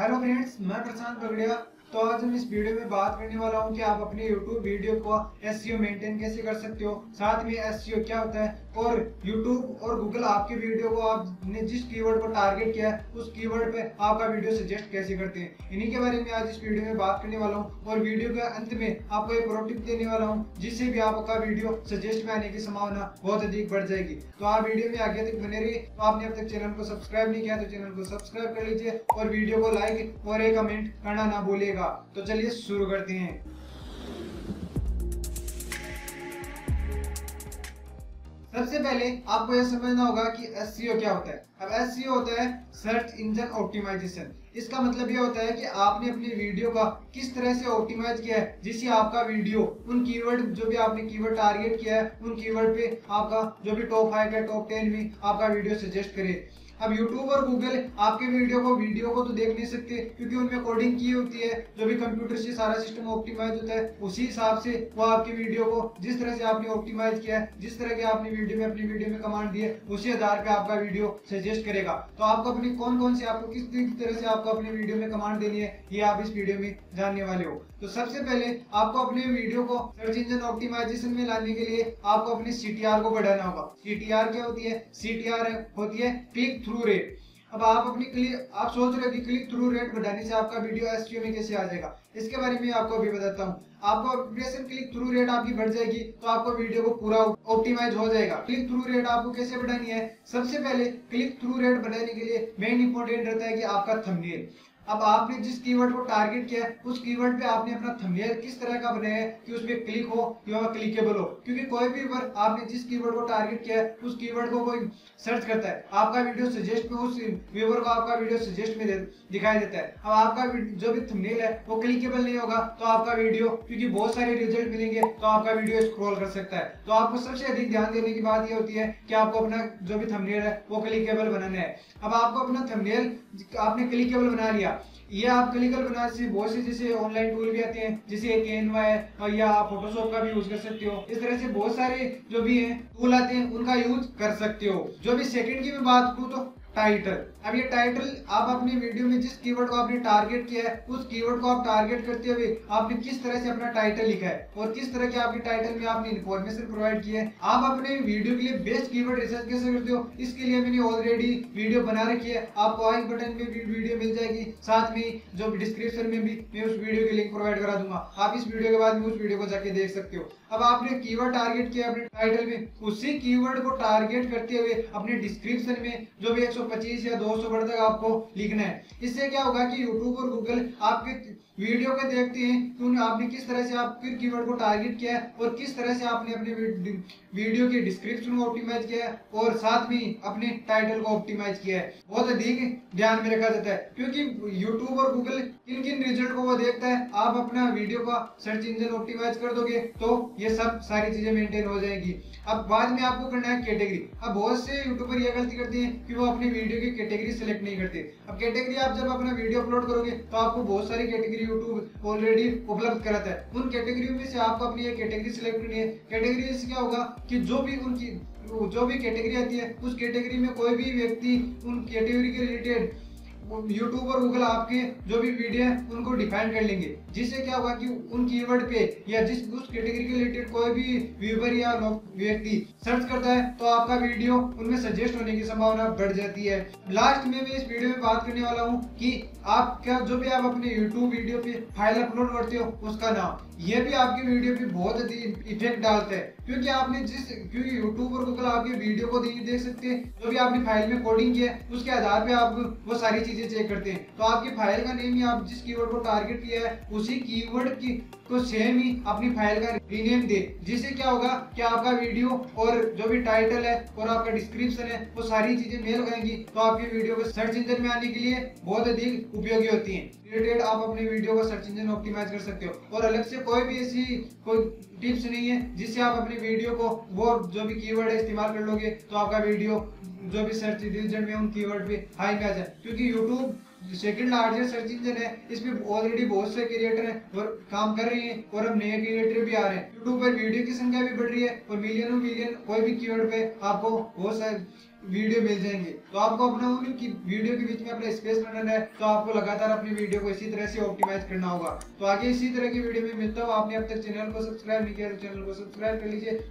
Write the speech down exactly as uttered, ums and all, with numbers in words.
Hello friends, मैं प्रशांत बगड़िया। तो आज हम इस वीडियो में बात करने वाला हूं कि आप अपने यूट्यूब वीडियो को एसईओ मेंटेन कैसे कर सकते हो, साथ में एसईओ क्या होता है और यूट्यूब और गूगल आपके वीडियो को आपने जिस कीवर्ड पर टारगेट किया है उस कीवर्ड पे आपका वीडियो सजेस्ट कैसे करते हैं, इन्हीं के बारे में आज इस वीडियो में बात करने वाला हूँ। और वीडियो के अंत में आपको एक प्रो टिप देने वाला हूँ जिससे भी आपका वीडियो सजेस्ट में आने की संभावना बहुत अधिक बढ़ जाएगी। तो आप वीडियो में आगे तक बने रहिए। तो आपने अब तक चैनल को सब्सक्राइब नहीं किया तो चैनल को सब्सक्राइब कर लीजिए और वीडियो को लाइक और एक कमेंट करना ना भूलिएगा। तो चलिए शुरू करते हैं। सबसे पहले आपको यह समझना होगा कि एसईओ क्या होता है। अब एसईओ होता है सर्च इंजन ऑप्टिमाइजेशन। इसका मतलब ये होता है कि आपने अपने वीडियो का किस तरह से ऑप्टिमाइज किया है जिससे आपका वीडियो उन कीवर्ड, जो भी आपने कीवर्ड टारगेट किया है उन कीवर्ड पे आपका जो भी टॉप फाइव या टॉप टेन में आपका वीडियो सजेस्ट करे। अब YouTube और Google आपके वीडियो को वीडियो को तो देख नहीं सकते क्योंकि उनमें कोडिंग की होती है, जो भी कंप्यूटर से सारा सिस्टम ऑप्टिमाइज होता है उसी हिसाब से वो आपके वीडियो को जिस तरह से आपने ऑप्टिमाइज किया है, जिस तरह के आपने वीडियो में अपनी वीडियो में कमांड दी है उसी आधार पे आपका वीडियो सजेस्ट करेगा। तो आपको अपनी कौन कौन सी आपको किस तरह से आपको अपनी वीडियो में कमांड देनी है ये आप इस वीडियो में जानने वाले हो। तो सबसे पहले आपको अपने वीडियो को सर्च इंजन ऑप्टिमाइजेशन में लाने के लिए आपको अपने सीटीआर को बढ़ाना होगा। सीटीआर क्या होती है? सीटीआर होती है क्लिक थ्रू रेट। अब आप अपनी क्लिक आप सोच रहे हो कि क्लिक थ्रू रेट बढ़ाने से आपका वीडियो एसईओ में कैसे आ जाएगा, इसके बारे में आपको अभी बताता हूँ। आपको इंप्रेशन क्लिक थ्रू रेट आपकी बढ़ जाएगी तो आपको वीडियो को पूरा ऑप्टिमाइज हो जाएगा। क्लिक थ्रू रेट आपको कैसे बढ़ानी है? सबसे पहले क्लिक थ्रू रेट बढ़ाने के लिए मेन इंपॉर्टेंट रहता है कि आपका थंबनेल। अब आपने जिस कीवर्ड को टारगेट किया है उस कीवर्ड पे आपने अपना थंबनेल किस तरह का बनाया है कि उसपे क्लिक हो या क्लिकेबल हो, क्योंकि कोई भी बार आपने जिस कीवर्ड को टारगेट किया है उस कीवर्ड को कोई सर्च करता है आपका वीडियो सजेस्ट में, उस व्यूअर को आपका वीडियो सजेस्ट में दिखाई देता है। अब आपका जो भी थंबनेल है वो क्लिकेबल नहीं होगा तो आपका वीडियो, क्योंकि बहुत सारे रिजल्ट मिलेंगे तो आपका वीडियो स्क्रॉल कर सकता है। तो आपको सबसे अधिक ध्यान देने की बात यह होती है कि आपको अपना जो भी थंबनेल है वो क्लिकेबल बनाना है। अब आपको अपना थंबनेल आपने क्लिकेबल बना लिया, ये आप क्लिकल बना से बहुत से जैसे ऑनलाइन टूल भी आते हैं जैसे कैनवा है और या आप फोटोशॉप का भी यूज कर सकते हो। इस तरह से बहुत सारे जो भी हैं टूल आते हैं उनका यूज कर सकते हो। जो भी सेकंड की मैं बात करूँ तो टाइटल। अब ये टाइटल आप अपने वीडियो में जिस कीवर्ड को आपने टारगेट किया है उस कीवर्ड को आप टारगेट करते हुए आपने किस तरह से अपना टाइटल लिखा है और किस तरह के आपके टाइटल में आपने इन्फॉर्मेशन प्रोवाइड की है। आप अपने वीडियो के लिए बेस्ट कीवर्ड रिसर्च कैसे करते हो, इसके लिए मैंने ऑलरेडी वीडियो बना रखी है, आपको आई बटन में वीडियो मिल जाएगी, साथ में जो डिस्क्रिप्शन में भी मैं उस वीडियो की लिंक प्रोवाइड करा दूंगा। आप इस वीडियो के बाद में उस वीडियो को जाके देख सकते हो। अब आपने कीवर्ड टारगेट किया अपने टाइटल में, उसी कीवर्ड को टारगेट करते हुए अपने डिस्क्रिप्शन में जो भी एक सौ पच्चीस या दो सौ वर्ड तक आपको लिखना है। इससे क्या होगा कि यूट्यूब और गूगल आपके वीडियो को देखते हैं कि उन्हें आपने किस तरह से आप किस कीवर्ड को टारगेट किया है और किस तरह से आपने अपने वीडियो के डिस्क्रिप्शन को ऑप्टिमाइज किया है और साथ में अपने टाइटल को ऑप्टिमाइज किया है। बहुत अधिक ध्यान में रखा जाता है क्योंकि यूट्यूब और गूगल किन किन रिजल्ट को वो देखता है। आप अपना वीडियो का सर्च इंजन ऑप्टिमाइज कर दोगे तो ये सब सारी चीजें मेंटेन हो जाएगी। अब बाद में आपको करना है कैटेगरी। अब बहुत से यूट्यूबर यह गलती करते हैं कि वो अपनी वीडियो की कैटेगरी सिलेक्ट नहीं करते। अब कैटेगरी आप जब अपना वीडियो अपलोड करोगे तो आपको बहुत सारी कैटेगरी यूट्यूब ऑलरेडी उपलब्ध कराता है, उन कैटेगरी में से आपको अपनी ये कैटेगरी सिलेक्ट करनी है। कैटेगरी से क्या होगा कि जो भी उनकी जो भी कैटेगरी आती है उस कैटेगरी में कोई भी व्यक्ति उन कैटेगरी के रिलेटेड यूट्यूब और गूगल आपके जो भी वीडियो है उनको डिफाइन कर लेंगे, जिससे क्या होगा कि उन कीवर्ड पे या जिस उस कैटेगरी के रिलेटेड कोई भी व्यूअर या व्यक्ति सर्च करता है तो आपका वीडियो उनमें सजेस्ट होने की संभावना बढ़ जाती है। लास्ट में मैं इस वीडियो में बात करने वाला हूँ कि आप क्या जो भी आप अपने यूट्यूब वीडियो पे फाइल अपलोड करते हो उसका नाम, ये भी आपके वीडियो पे बहुत अधिक इफेक्ट डालता है क्योंकि आपने जिस क्योंकि यूट्यूब और गूगल आपके वीडियो को नहीं देख सकते, जो भी आपने फाइल में कोडिंग किया है उसके आधार पे आप वो सारी चीजें चेक करते हैं। तो आपकी फाइल का नेम ही आप जिस कीवर्ड को टारगेट किया है उसी कीवर्ड की को सेम ही अपनी फाइल का रीनेम दे, जिससे क्या होगा कि आपका वीडियो और जो भी टाइटल है और आपका डिस्क्रिप्शन है वो सारी चीजें मेल खाएंगी तो आपकी वीडियो को सर्च इंजन में आने के लिए बहुत अधिक उपयोगी होती है। रिलेटेड आप अपने वीडियो को सर्च इंजन ऑप्टिमाइज कर सकते हो और अलग से कोई भी ऐसी कोई टिप्स नहीं है जिससे आप अपने वीडियो को वो जो भी कीवर्ड है इस्तेमाल कर लोगे तो आपका वीडियो जो भी सर्च रिजल्ट में उन कीवर्ड पे हाई में आ जाए, क्योंकि YouTube second largest search engine है, इसमें ऑलरेडी बहुत से क्रिएटर हैं और काम कर रहे हैं और अब नए क्रिएटर भी आ रहे हैं। यूट्यूब पर वीडियो की संख्या भी बढ़ रही है और मिलियनों मिलियन कोई भी कीवर्ड पे आपको बहुत सारे वीडियो मिल जाएंगे। तो आपको अपना वीडियो के बीच में अपना स्पेस बनाना है, तो आपको लगातार अपनी वीडियो को इसी तरह से ऑप्टिमाइज करना होगा। तो आगे इसी तरह की वीडियो में मिलता हूँ। आपने अब तक चैनल को सब्सक्राइब नहीं किया तो चैनल को सब्सक्राइब कर लीजिए।